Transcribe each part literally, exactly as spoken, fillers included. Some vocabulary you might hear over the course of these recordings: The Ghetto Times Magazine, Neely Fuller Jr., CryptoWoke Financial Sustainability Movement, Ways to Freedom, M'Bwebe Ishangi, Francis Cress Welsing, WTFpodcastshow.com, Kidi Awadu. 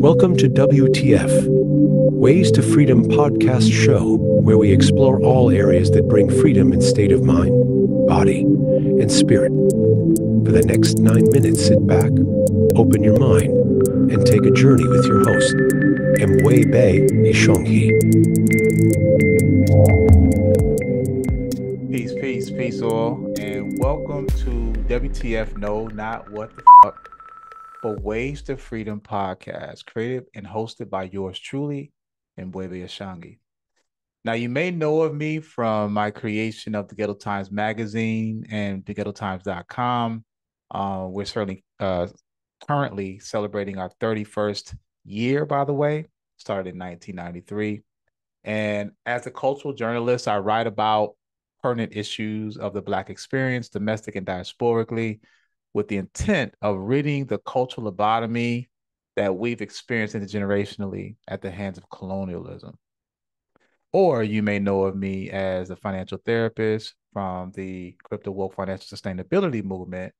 Welcome to W T F, Ways to Freedom podcast show, where we explore all areas that bring freedom in state of mind, body, and spirit. For the next nine minutes, sit back, open your mind, and take a journey with your host, M'Bwebe Ishangi. Peace, peace, peace all, and welcome to W T F, no, not what the fuck, but Ways to Freedom podcast, created and hosted by yours truly, M'Bwebe Ishangi. Now, you may know of me from my creation of The Ghetto Times Magazine and the ghetto times dot com. Uh, we're certainly uh, currently celebrating our thirty-first year, by the way, started in nineteen ninety-three. And as a cultural journalist, I write about pertinent issues of the Black experience, domestic and diasporically, with the intent of ridding the cultural lobotomy that we've experienced intergenerationally at the hands of colonialism. Or you may know of me as a financial therapist from the CryptoWoke Financial Sustainability Movement,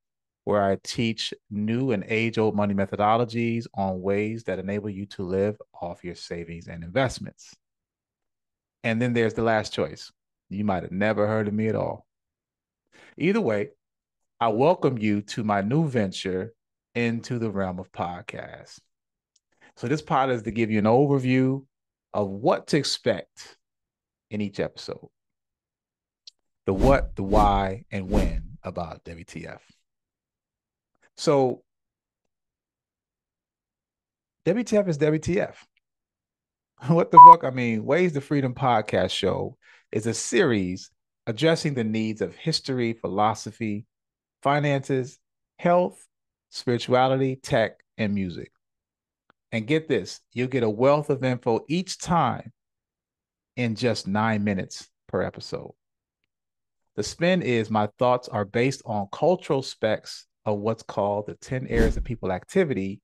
where I teach new and age-old money methodologies on ways that enable you to live off your savings and investments. And then there's the last choice. You might have never heard of me at all. Either way, I welcome you to my new venture into the realm of podcasts. So this pod is to give you an overview of what to expect in each episode. The what, the why, and when about W T F. So W T F is W T F. What the fuck? I mean, Ways to Freedom podcast show is a series addressing the needs of history, philosophy, finances, health, spirituality, tech, and music. And get this, you'll get a wealth of info each time in just nine minutes per episode. The spin is my thoughts are based on cultural specs of what's called the ten Areas of People Activity,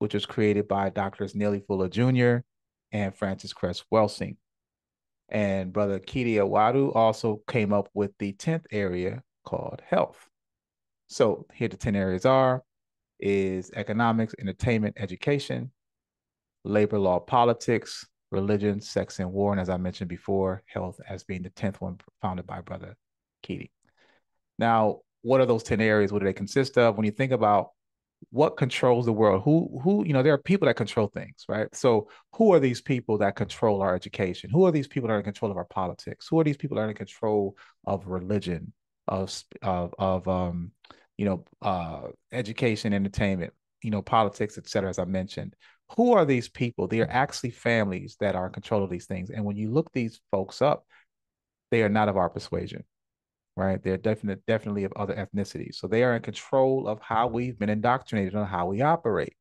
which was created by Doctors Neely Fuller Junior and Francis Cress Welsing. And Brother Kidi Awadu also came up with the tenth area called health. So here the ten areas are, is economics, entertainment, education, labor law, politics, religion, sex, and war. And as I mentioned before, health as being the tenth one founded by Brother Kidi. Now, what are those ten areas? What do they consist of? When you think about what controls the world, who, who, you know, there are people that control things, right? So who are these people that control our education? Who are these people that are in control of our politics? Who are these people that are in control of religion, of, of, of, um, you know, uh, education, entertainment, you know, politics, et cetera, as I mentioned. Who are these people? They are actually families that are in control of these things. And when you look these folks up, they are not of our persuasion, right? They're definite, definitely of other ethnicities. So they are in control of how we've been indoctrinated on how we operate.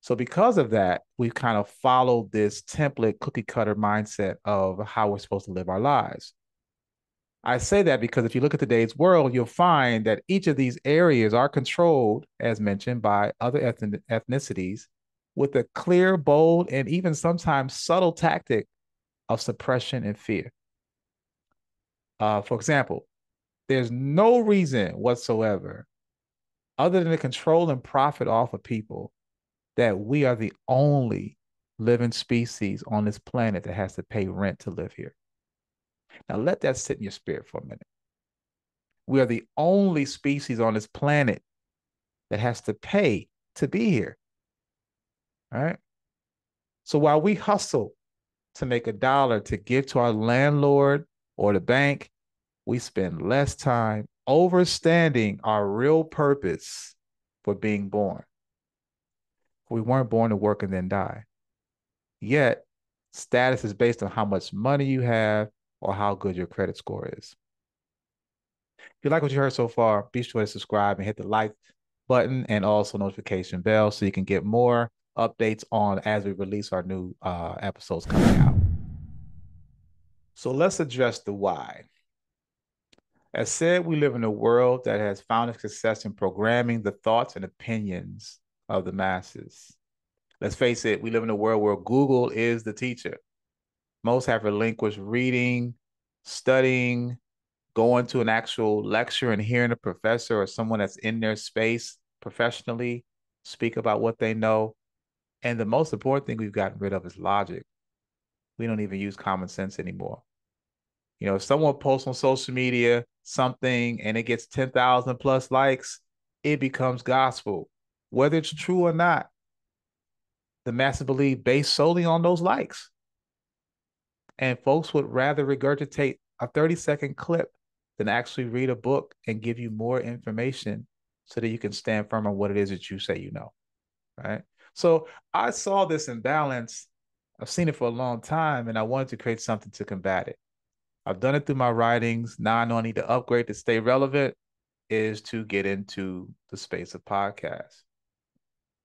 So because of that, we've kind of followed this template cookie cutter mindset of how we're supposed to live our lives. I say that because if you look at today's world, you'll find that each of these areas are controlled, as mentioned, by other ethnic ethnicities with a clear, bold, and even sometimes subtle tactic of suppression and fear. Uh, for example, there's no reason whatsoever, other than to control and profit off of people, that we are the only living species on this planet that has to pay rent to live here. Now, let that sit in your spirit for a minute. We are the only species on this planet that has to pay to be here. All right. So while we hustle to make a dollar to give to our landlord or the bank, we spend less time overstanding our real purpose for being born. We weren't born to work and then die. Yet, status is based on how much money you have, or how good your credit score is. If you like what you heard so far, be sure to subscribe and hit the like button and also notification bell so you can get more updates on as we release our new uh, episodes coming out. So let's address the why. As said, we live in a world that has found success in programming the thoughts and opinions of the masses. Let's face it, we live in a world where Google is the teacher. Most have relinquished reading, studying, going to an actual lecture and hearing a professor or someone that's in their space professionally speak about what they know. And the most important thing we've gotten rid of is logic. We don't even use common sense anymore. You know, if someone posts on social media something and it gets ten thousand plus likes, it becomes gospel, whether it's true or not. The masses believe based solely on those likes. And folks would rather regurgitate a thirty second clip than actually read a book and give you more information so that you can stand firm on what it is that you say you know, right? So I saw this imbalance. I've seen it for a long time, and I wanted to create something to combat it. I've done it through my writings. Now I know I need to upgrade to stay relevant is to get into the space of podcasts.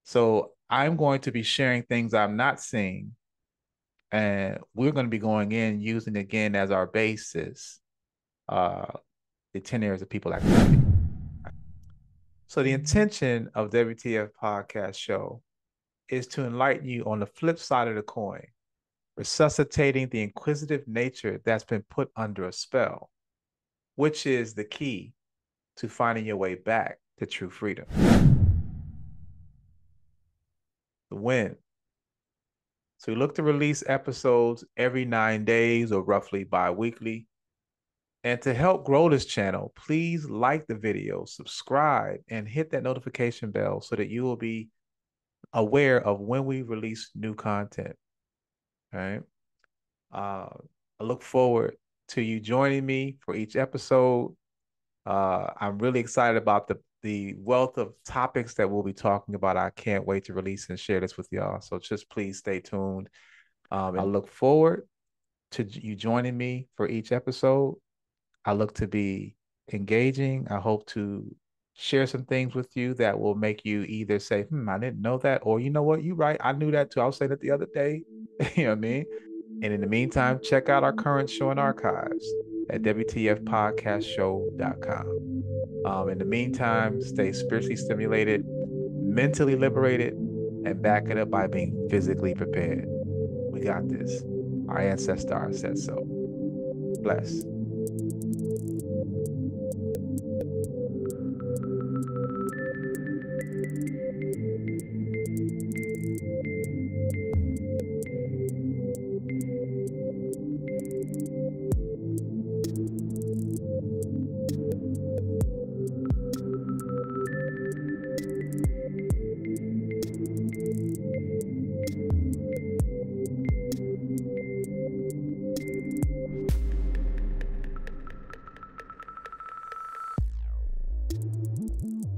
So I'm going to be sharing things I'm not seeing, and we're going to be going in using, again, as our basis, uh, the ten areas of people activity. So the intention of W T F Podcast Show is to enlighten you on the flip side of the coin, resuscitating the inquisitive nature that's been put under a spell, which is the key to finding your way back to true freedom. The win. So we look to release episodes every nine days or roughly bi-weekly. And to help grow this channel, please like the video, subscribe, and hit that notification bell so that you will be aware of when we release new content. All right. Uh, I look forward to you joining me for each episode. Uh, I'm really excited about the, the wealth of topics that we'll be talking about. I can't wait to release and share this with y'all. So just please stay tuned. Um, I look forward to you joining me for each episode. I look to be engaging. I hope to share some things with you that will make you either say, hmm, I didn't know that, or you know what, you're right, I knew that too. I was saying that the other day. You know what I mean? And in the meantime, check out our current show and archives at W T F podcast show dot com. Um, in the meantime, stay spiritually stimulated, mentally liberated, and back it up by being physically prepared. We got this. Our ancestor said so. Bless. Mm-hmm.